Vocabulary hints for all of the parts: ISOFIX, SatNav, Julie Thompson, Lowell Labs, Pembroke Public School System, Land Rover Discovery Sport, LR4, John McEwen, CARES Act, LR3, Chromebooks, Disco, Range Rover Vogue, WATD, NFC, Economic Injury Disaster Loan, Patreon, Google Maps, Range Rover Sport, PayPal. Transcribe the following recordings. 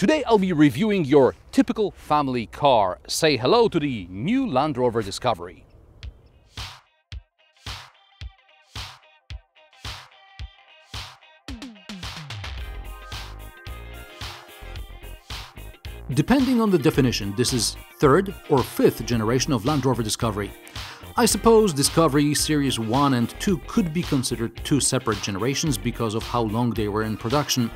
Today I'll be reviewing your typical family car. Say hello to the new Land Rover Discovery. Depending on the definition, this is third or fifth generation of Land Rover Discovery. I suppose Discovery Series 1 and 2 could be considered two separate generations because of how long they were in production.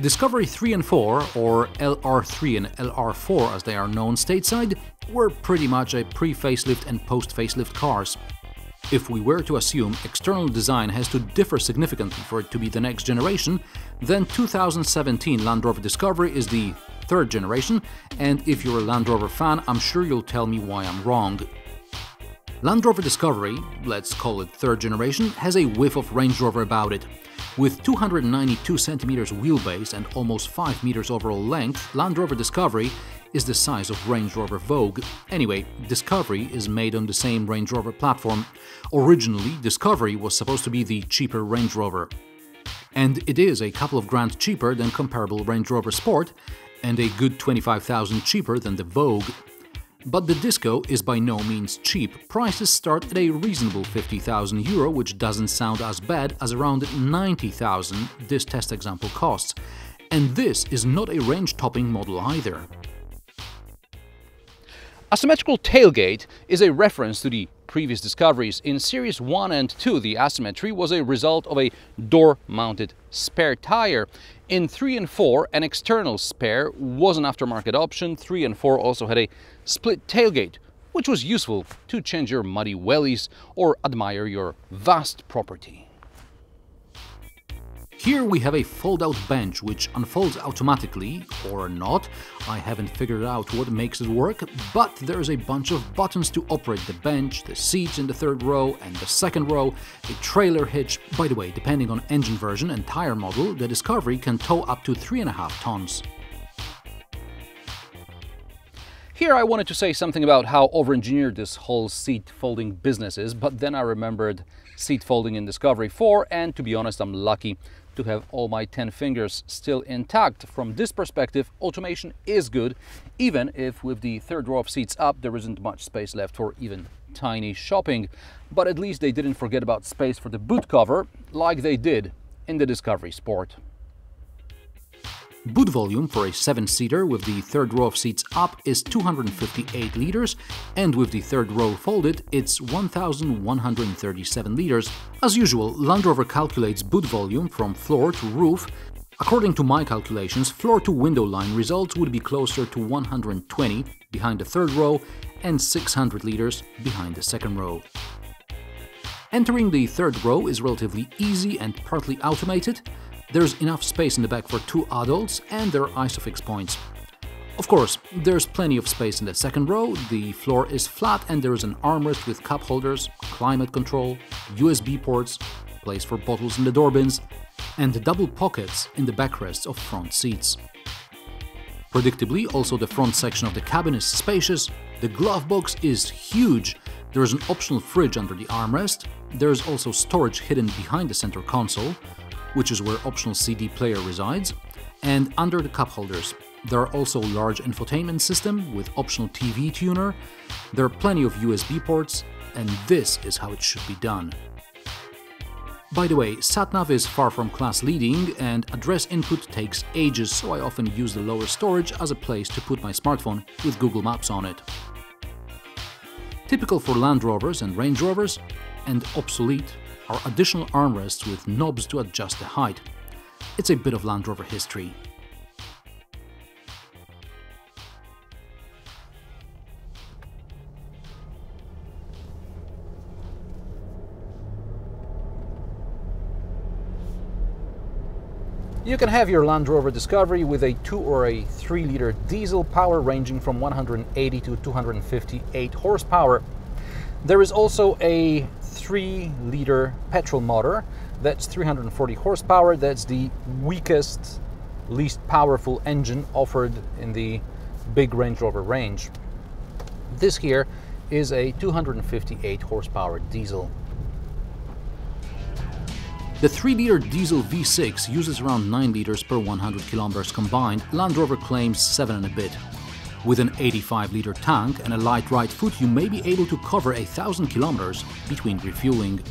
Discovery 3 and 4, or LR3 and LR4 as they are known stateside, were pretty much a pre-facelift and post-facelift cars. If we were to assume external design has to differ significantly for it to be the next generation, then 2017 Land Rover Discovery is the third generation, and if you're a Land Rover fan, I'm sure you'll tell me why I'm wrong. Land Rover Discovery, let's call it third generation, has a whiff of Range Rover about it. With 292 centimeters wheelbase and almost 5 meters overall length, Land Rover Discovery is the size of Range Rover Vogue. Anyway, Discovery is made on the same Range Rover platform. Originally, Discovery was supposed to be the cheaper Range Rover. And it is a couple of grand cheaper than comparable Range Rover Sport, and a good 25,000 cheaper than the Vogue. But the Disco is by no means cheap. Prices start at a reasonable 50,000 euro, which doesn't sound as bad as around 90,000 this test example costs. And this is not a range-topping model either. Asymmetrical tailgate is a reference to the previous discoveries. In Series 1 and 2, the asymmetry was a result of a door-mounted spare tire. In 3 and 4, an external spare was an aftermarket option. 3 and 4 also had a split tailgate, which was useful to change your muddy wellies or admire your vast property. Here we have a fold-out bench which unfolds automatically, or not. I haven't figured out what makes it work, but there's a bunch of buttons to operate the bench, the seats in the third row and the second row, a trailer hitch. By the way, depending on engine version and tire model, the Discovery can tow up to 3.5 tons. Here I wanted to say something about how over-engineered this whole seat folding business is, but then I remembered seat folding in Discovery 4, and to be honest, I'm lucky to have all my 10 fingers still intact. From this perspective, automation is good, even if with the third row of seats up, there isn't much space left for even tiny shopping. But at least they didn't forget about space for the boot cover, like they did in the Discovery Sport. Boot volume for a 7-seater with the third row of seats up is 258 liters, and with the third row folded, it's 1,137 liters. As usual, Land Rover calculates boot volume from floor to roof. According to my calculations, floor-to-window line results would be closer to 120 behind the third row and 600 liters behind the second row. Entering the third row is relatively easy and partly automated. There's enough space in the back for two adults and their ISOFIX points. Of course, there's plenty of space in the second row, the floor is flat and there is an armrest with cup holders, climate control, USB ports, place for bottles in the door bins, and double pockets in the backrests of front seats. Predictably, also the front section of the cabin is spacious, the glove box is huge, there is an optional fridge under the armrest, there is also storage hidden behind the center console, which is where optional CD player resides, and under the cup holders. There are also large infotainment system with optional TV tuner, there are plenty of USB ports, and this is how it should be done. By the way, SatNav is far from class leading and address input takes ages, so I often use the lower storage as a place to put my smartphone with Google Maps on it. Typical for Land Rovers and Range Rovers, and obsolete, are additional armrests with knobs to adjust the height. It's a bit of Land Rover history. You can have your Land Rover Discovery with a 2 or a 3 liter diesel, power ranging from 180 to 258 horsepower. There is also a 3-liter petrol motor, that's 340 horsepower, that's the weakest, least powerful engine offered in the big Range Rover range. This here is a 258 horsepower diesel. The 3-liter diesel V6 uses around 9 liters per 100 kilometers combined, Land Rover claims 7 and a bit. With an 85-liter tank and a light right foot, you may be able to cover 1,000 kilometers between refueling.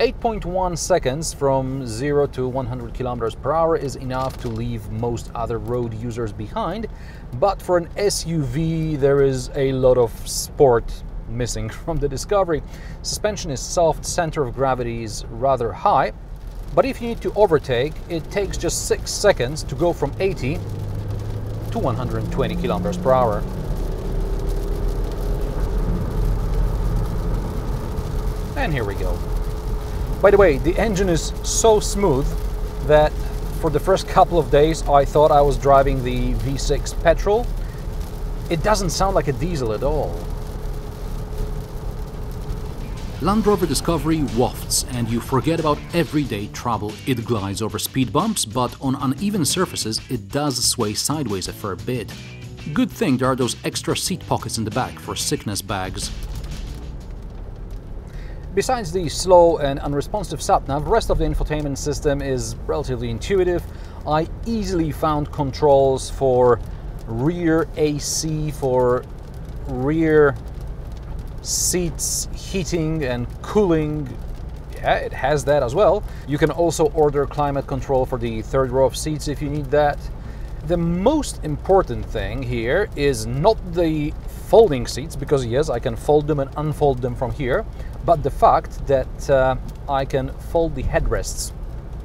8.1 seconds from 0 to 100 kilometers per hour is enough to leave most other road users behind, but for an SUV there is a lot of sport missing from the Discovery. Suspension is soft, center of gravity is rather high, but if you need to overtake, it takes just 6 seconds to go from 80 to 120 kilometers per hour. And here we go. By the way, the engine is so smooth that for the first couple of days I thought I was driving the V6 petrol. It doesn't sound like a diesel at all. Land Rover Discovery wafts and you forget about everyday travel. It glides over speed bumps, but on uneven surfaces it does sway sideways a fair bit. Good thing there are those extra seat pockets in the back for sickness bags. Besides the slow and unresponsive SatNav, the rest of the infotainment system is relatively intuitive. I easily found controls for rear AC, for rear seats heating and cooling. Yeah, it has that as well. You can also order climate control for the third row of seats if you need that. The most important thing here is not the folding seats, because yes, I can fold them and unfold them from here, but the fact that I can fold the headrests.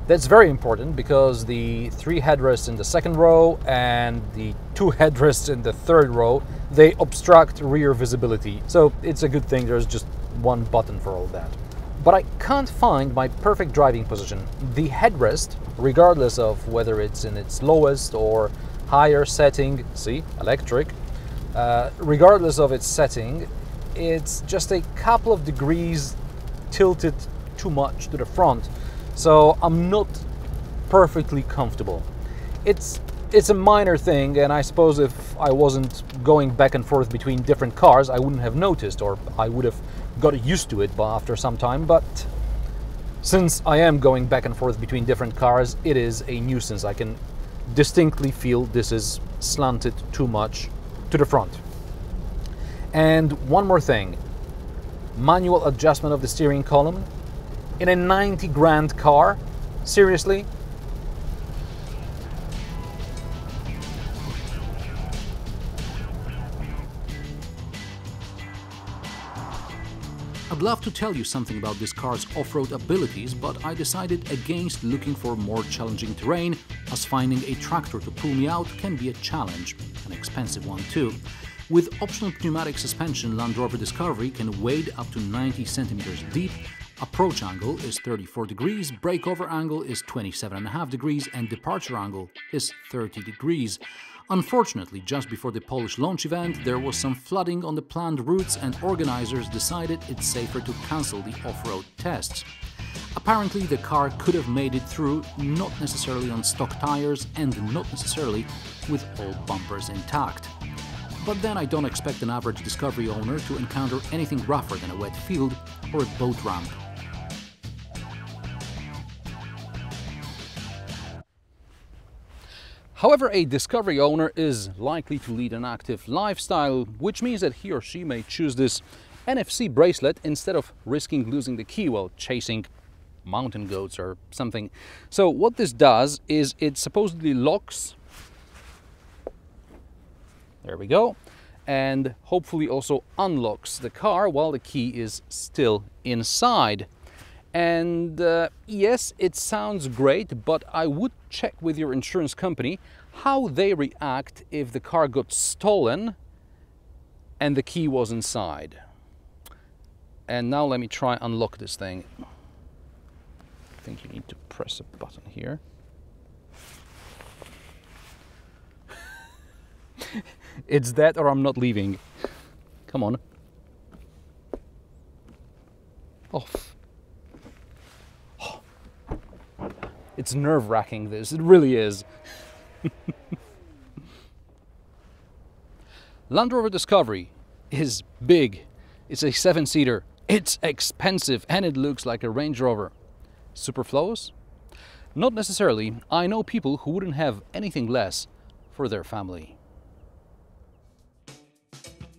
That's very important because the 3 headrests in the second row and the 2 headrests in the third row, they obstruct rear visibility. So it's a good thing there's just one button for all that. But I can't find my perfect driving position. The headrest, regardless of whether it's in its lowest or higher setting, see, electric, regardless of its setting, it's just a couple of degrees tilted too much to the front. So I'm not perfectly comfortable. It's a minor thing, and I suppose if I wasn't going back and forth between different cars, I wouldn't have noticed, or I would have got used to it after some time, but since I am going back and forth between different cars, it is a nuisance. I can distinctly feel this is slanted too much to the front. And one more thing, manual adjustment of the steering column. In a 90 grand car? Seriously? I'd love to tell you something about this car's off-road abilities, but I decided against looking for more challenging terrain, as finding a tractor to pull me out can be a challenge, an expensive one too. With optional pneumatic suspension, Land Rover Discovery can wade up to 90 centimeters deep. Approach angle is 34 degrees, breakover angle is 27.5 degrees, and departure angle is 30 degrees. Unfortunately, just before the Polish launch event, there was some flooding on the planned routes and organizers decided it's safer to cancel the off-road tests. Apparently, the car could have made it through, not necessarily on stock tires and not necessarily with all bumpers intact. But then I don't expect an average Discovery owner to encounter anything rougher than a wet field or a boat ramp. However, a Discovery owner is likely to lead an active lifestyle, which means that he or she may choose this NFC bracelet instead of risking losing the key while chasing mountain goats or something. So what this does is it supposedly locks, there we go, and hopefully also unlocks the car while the key is still inside. And yes, it sounds great, but I would check with your insurance company how they react if the car got stolen and the key was inside. And now let me try unlock this thing. I think you need to press a button here. It's that or I'm not leaving. Come on. Off. It's nerve-wracking, this, it really is. Land Rover Discovery is big. It's a 7-seater It's expensive and it looks like a Range Rover. Superfluous? Not necessarily. I know people who wouldn't have anything less for their family.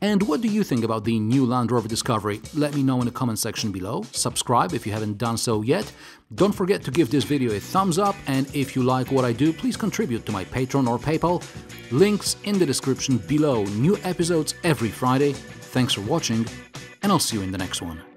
And what do you think about the new Land Rover Discovery? Let me know in the comment section below. Subscribe if you haven't done so yet. Don't forget to give this video a thumbs up, and if you like what I do, please contribute to my Patreon or PayPal. Links in the description below. New episodes every Friday. Thanks for watching, and I'll see you in the next one.